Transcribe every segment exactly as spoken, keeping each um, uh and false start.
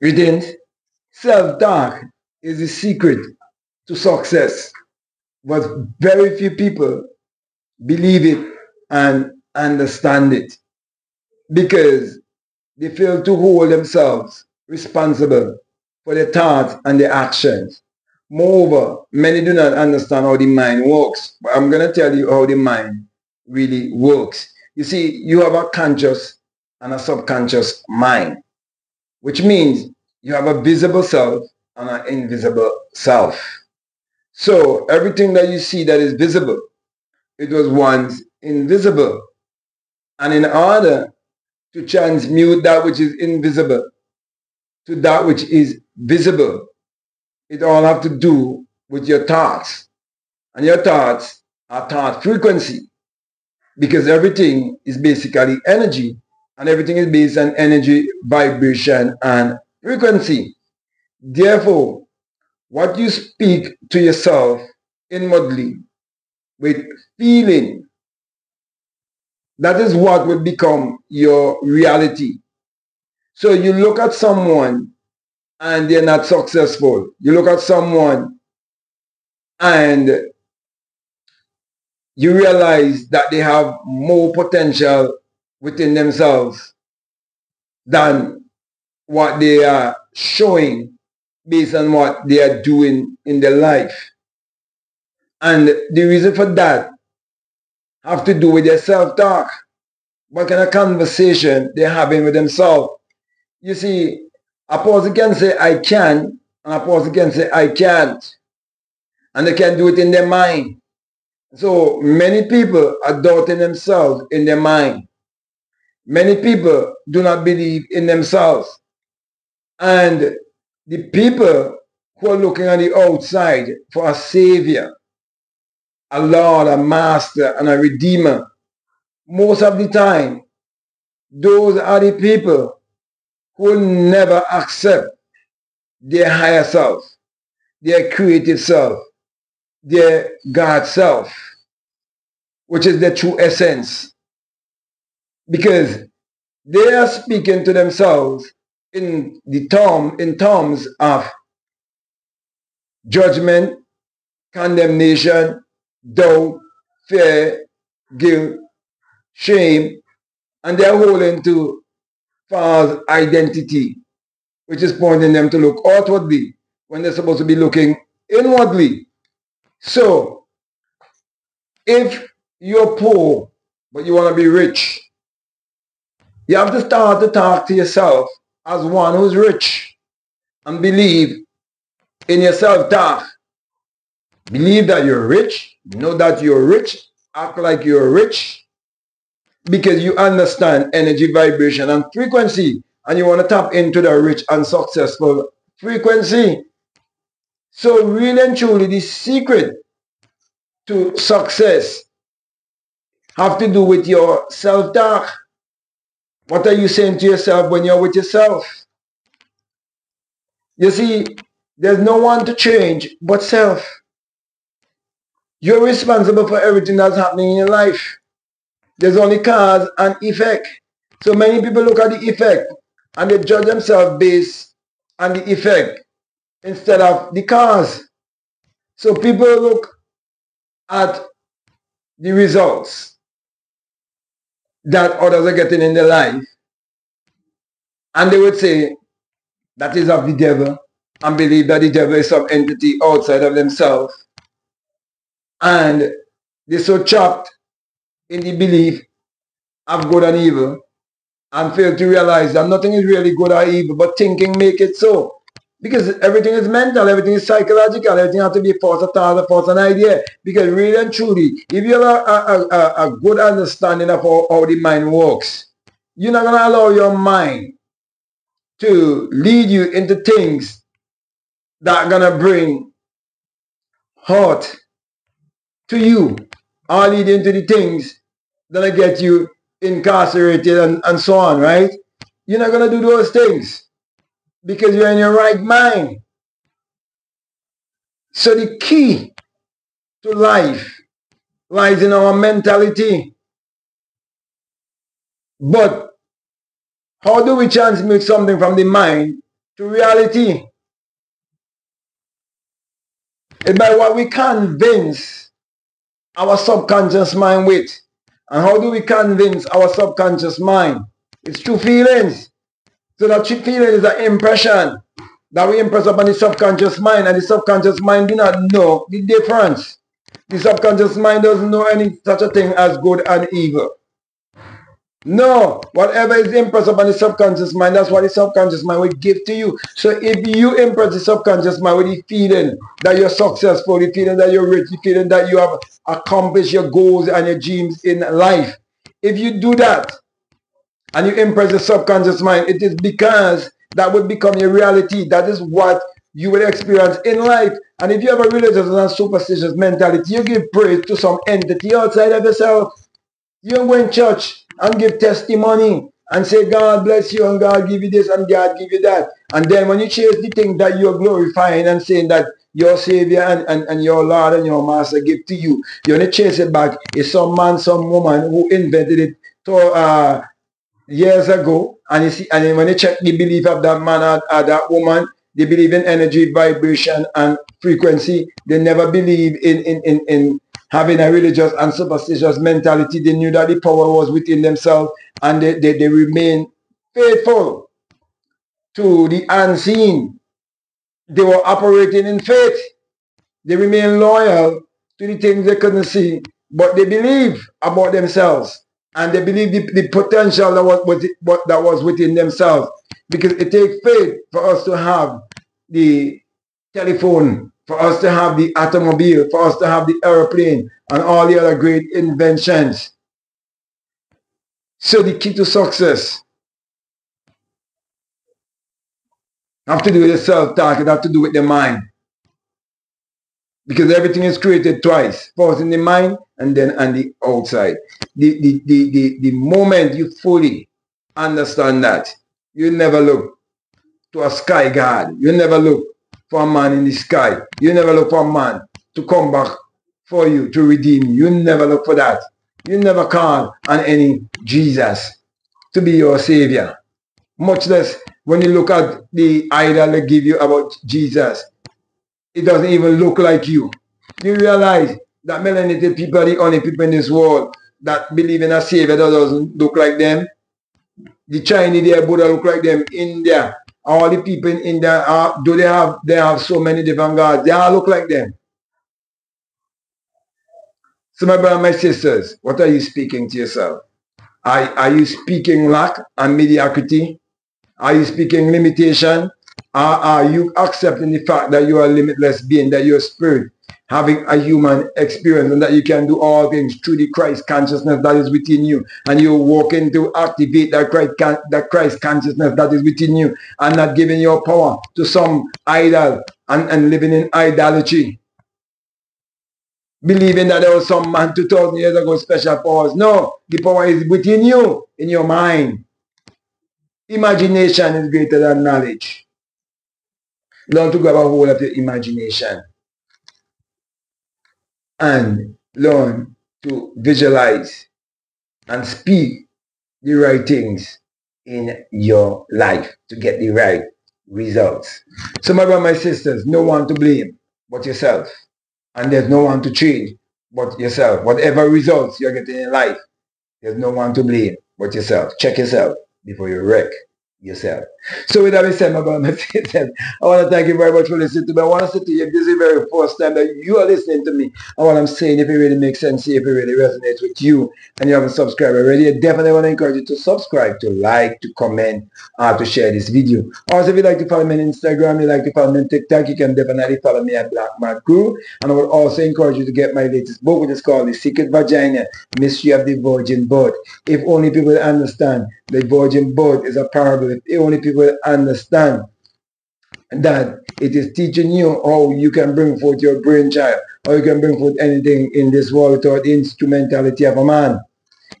Reading, self-talk is the secret to success, but very few people believe it and understand it because they fail to hold themselves responsible for their thoughts and their actions. Moreover, many do not understand how the mind works, but I'm going to tell you how the mind really works. You see, you have a conscious and a subconscious mind, which means you have a visible self and an invisible self. So everything that you see that is visible, it was once invisible. And in order to transmute that which is invisible to that which is visible, it all have to do with your thoughts. And your thoughts are thought frequency, because everything is basically energy, and everything is based on energy, vibration, and frequency. Therefore, what you speak to yourself inwardly with feeling, that is what will become your reality. So you look at someone and they're not successful. You look at someone and you realize that they have more potential within themselves than what they are showing based on what they are doing in their life. And the reason for that have to do with their self-talk. What kind of conversation they're having with themselves. You see, a person can say, I can, and a person can say, I can't. And they can do it in their mind. So many people are doubting themselves in their mind. Many people do not believe in themselves. And the people who are looking on the outside for a savior, a Lord, a master, and a redeemer, most of the time, those are the people who never accept their higher self, their creative self, their God self, which is their true essence, because they are speaking to themselves in the term in terms of judgment, condemnation, doubt, fear, guilt, shame, and they are holding to false identity, which is pointing them to look outwardly when they're supposed to be looking inwardly. So, if you're poor but you want to be rich, you have to start to talk to yourself as one who's rich and believe in yourself talk. Believe that you're rich, know that you're rich, act like you're rich, because you understand energy, vibration, and frequency, and you want to tap into the rich and successful frequency. So really and truly, the secret to success have to do with your self-talk. What are you saying to yourself when you're with yourself? You see, there's no one to change but self. You're responsible for everything that's happening in your life. There's only cause and effect. So many people look at the effect and they judge themselves based on the effect instead of the cause. So people look at the results that others are getting in their life and they would say that is of the devil and believe that the devil is some entity outside of themselves, and they're so trapped in the belief of good and evil and fail to realize that nothing is really good or evil, but thinking make it so. Because everything is mental, everything is psychological, everything has to be a force of thought, a force of an idea. Because really and truly, if you have a, a, a, a good understanding of how, how the mind works, you're not going to allow your mind to lead you into things that are going to bring hurt to you, are leading to the things that get you incarcerated and, and so on, right? You're not going to do those things because you're in your right mind. So the key to life lies in our mentality. But how do we transmute something from the mind to reality. It's by what we convince our subconscious mind with. And how do we convince our subconscious mind? It's through feelings. So that feeling is an impression that we impress upon the subconscious mind, and the subconscious mind do not know the difference. The subconscious mind doesn't know any such a thing as good and evil. No, whatever is impressed upon the subconscious mind, that's what the subconscious mind will give to you. So if you impress the subconscious mind with the feeling that you're successful, the feeling that you're rich, the feeling that you have accomplished your goals and your dreams in life, if you do that and you impress the subconscious mind, it is because that would become your reality. That is what you will experience in life. And if you have a religious and superstitious mentality, you give praise to some entity outside of yourself. You don't go in church and give testimony and say, God bless you, and God give you this, and God give you that. And then when you chase the thing that you're glorifying and saying that your Savior and, and, and your Lord and your Master give to you, you're going to chase it back. It's some man, some woman who invented it to, uh, years ago. And, you see, and then when you check the belief of that man or, or that woman, they believe in energy, vibration, and frequency. They never believe in, in, in, in having a religious and superstitious mentality. They knew that the power was within themselves, and they, they, they remained faithful to the unseen. They were operating in faith. They remained loyal to the things they couldn't see, but they believe about themselves, and they believe the, the potential that was, was, that was within themselves. Because it takes faith for us to have the telephone, for us to have the automobile, for us to have the airplane, and all the other great inventions. So the key to success have to do with the self-talk. It have to do with the mind. Because everything is created twice. First in the mind, and then on the outside. The, the, the, the, the moment you fully understand that, you never look to a sky god. You never look for a man in the sky. You never look for a man to come back for you, to redeem you. You never look for that. You never call on any Jesus to be your Savior. Much less when you look at the idol they give you about Jesus. It doesn't even look like you. You realize that melanated people are the only people in this world that believe in a Savior that doesn't look like them. The Chinese there, Buddha look like them. India, all the people in India, are, do they have, they have so many different gods. They all look like them. So my brothers and my sisters, what are you speaking to yourself? Are, are you speaking lack and mediocrity? Are you speaking limitation? Are, are you accepting the fact that you are a limitless being, that you are spirit, having a human experience, and that you can do all things through the Christ consciousness that is within you, and you're walking to activate that Christ, that Christ consciousness that is within you, and not giving your power to some idol and, and living in idolatry, believing that there was some man two thousand years ago special powers. No, the power is within you, in your mind. Imagination is greater than knowledge. Learn to grab a hold of your imagination and learn to visualize and speak the right things in your life to get the right results. So my brothers, my sisters, no one to blame but yourself. And there's no one to change but yourself. Whatever results you're getting in life, there's no one to blame but yourself. Check yourself before you wreck yourself. So with that being said, my brother, my sister, I want to thank you very much for listening to me. I want to say to you, if this is the very first time that you are listening to me, and what I'm saying, if it really makes sense, if it really resonates with you, and you haven't subscribed already, I definitely want to encourage you to subscribe, to like, to comment, or to share this video. Also, if you like to follow me on Instagram, you like to follow me on TikTok, you can definitely follow me at Black Mark Crew. And I would also encourage you to get my latest book, which is called The Secret Vagina, Mystery of the Virgin Bud. If only people understand the virgin bud is a parable, if only people understand that it is teaching you how you can bring forth your brainchild, or you can bring forth anything in this world without the instrumentality of a man.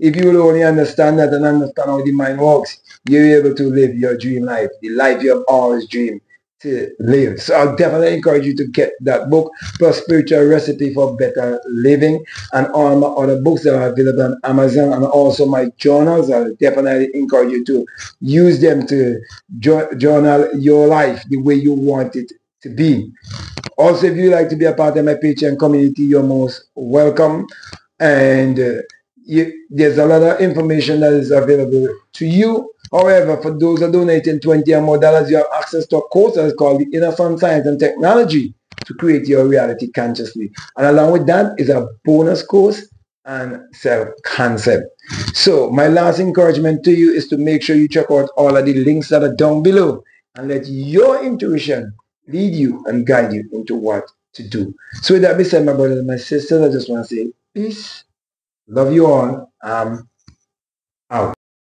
If you will only understand that and understand how the mind works, you'll be able to live your dream life, the life you have always dreamed. to live. So I'll definitely encourage you to get that book, plus Spiritual Recipe for Better Living, and all my other books that are available on Amazon, and also my journals. I'll definitely encourage you to use them to journal your life the way you want it to be. Also, if you like to be a part of my Patreon community, you're most welcome. And uh, you, there's a lot of information that is available to you. However, for those that are donating twenty dollars or more dollars, you have access to a course that is called the Inner Sun Science and Technology to Create Your Reality Consciously. And along with that is a bonus course and self-concept. So my last encouragement to you is to make sure you check out all of the links that are down below and let your intuition lead you and guide you into what to do. So with that being said, my brothers and my sisters, I just want to say peace. Love you all. Um,